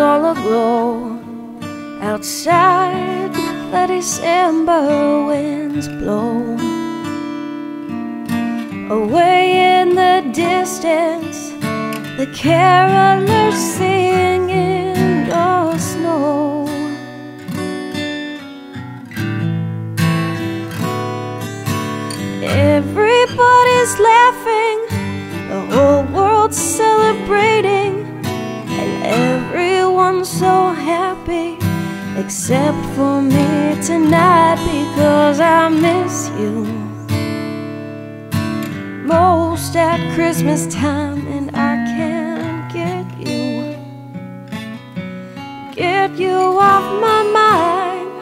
all aglow outside, the December winds blow. Away in the distance, the carolers sing in the snow. Everybody's laughing, the whole world's celebrating, and everyone's so happy except for me tonight, because I miss you most at Christmas time, and I can't get you off my mind.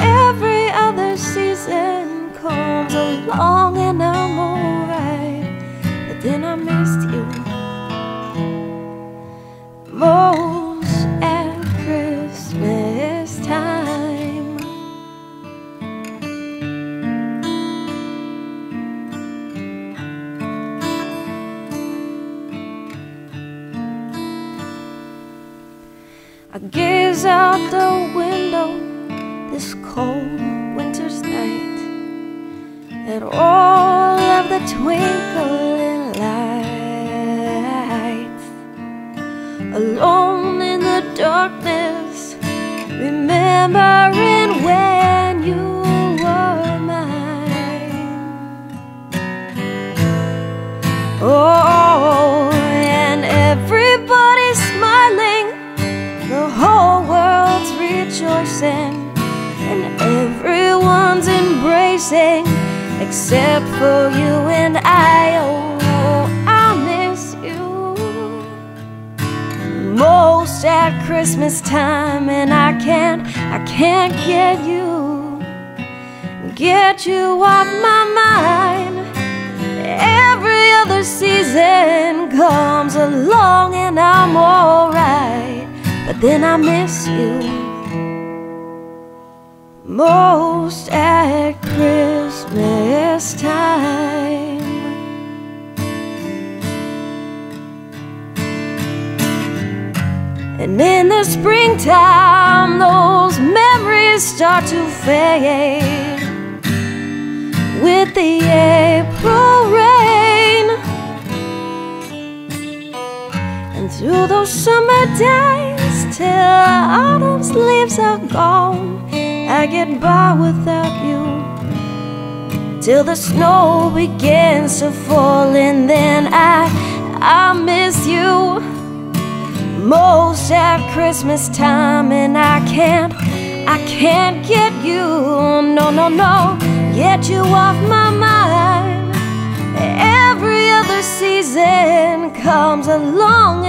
Every other season comes along and I'm alright, but then I missed you most at Christmas time. I gaze out the window this cold winter's night at all of the twinkling lights. Alone in the darkness, remembering when you were mine. Oh, and everybody's smiling, the whole world's rejoicing, and everyone's embracing except for you and I. Oh, I miss you most at Christmas time, and I can't get you off my mind. Every other season comes along and I'm alright, but then I miss you most at Christmas time. And in the springtime, those memories start to fade with the April rain, and through those summer days till autumn's leaves are gone, I get by without you till the snow begins to fall, and then I miss you most at Christmas time, and I can't get you, no, get you off my mind. Every other season comes along